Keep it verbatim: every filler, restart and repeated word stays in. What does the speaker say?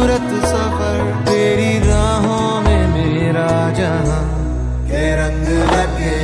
खूबसूरत सफर तेरी राहों में मेरा जहां के रंग लगे।